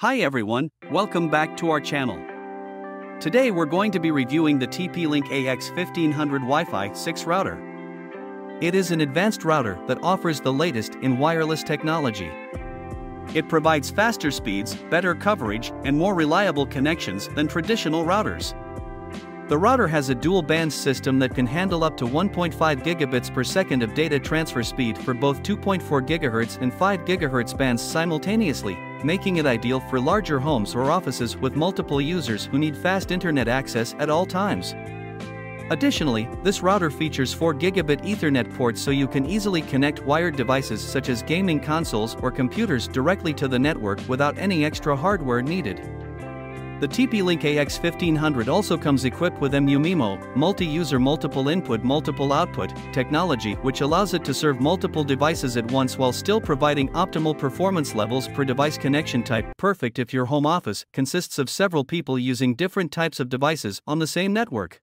Hi everyone, welcome back to our channel. Today we're going to be reviewing the TP-Link AX1500 Wi-Fi 6 router. It is an advanced router that offers the latest in wireless technology. It provides faster speeds, better coverage, and more reliable connections than traditional routers. The router has a dual-band system that can handle up to 1.5 gigabits per second of data transfer speed for both 2.4 GHz and 5 GHz bands simultaneously, making it ideal for larger homes or offices with multiple users who need fast internet access at all times. Additionally, this router features 4 gigabit Ethernet ports so you can easily connect wired devices such as gaming consoles or computers directly to the network without any extra hardware needed. The TP-Link AX1500 also comes equipped with MU-MIMO, multi-user multiple input multiple output, technology which allows it to serve multiple devices at once while still providing optimal performance levels per device connection type, perfect if your home office consists of several people using different types of devices on the same network.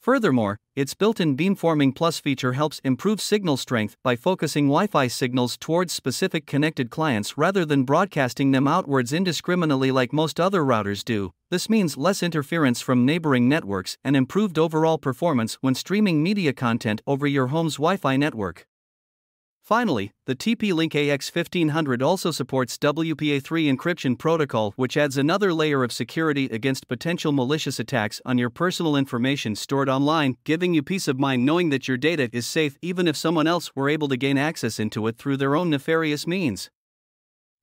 Furthermore, its built-in Beamforming Plus feature helps improve signal strength by focusing Wi-Fi signals towards specific connected clients rather than broadcasting them outwards indiscriminately like most other routers do. This means less interference from neighboring networks and improved overall performance when streaming media content over your home's Wi-Fi network. Finally, the TP-Link AX1500 also supports WPA3 encryption protocol, which adds another layer of security against potential malicious attacks on your personal information stored online, giving you peace of mind knowing that your data is safe even if someone else were able to gain access into it through their own nefarious means.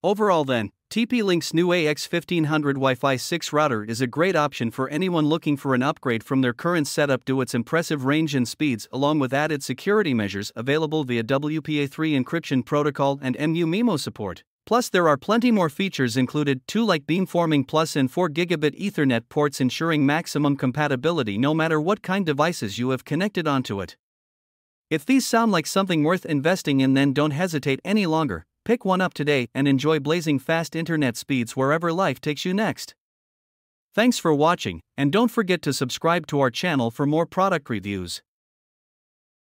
Overall then, TP-Link's new AX1500 Wi-Fi 6 router is a great option for anyone looking for an upgrade from their current setup due to its impressive range and speeds along with added security measures available via WPA3 encryption protocol and MU-MIMO support. Plus there are plenty more features included too like Beamforming Plus and 4 gigabit Ethernet ports ensuring maximum compatibility no matter what kind of devices you have connected onto it. If these sound like something worth investing in then don't hesitate any longer. Pick one up today and enjoy blazing fast internet speeds wherever life takes you next. Thanks for watching, and don't forget to subscribe to our channel for more product reviews.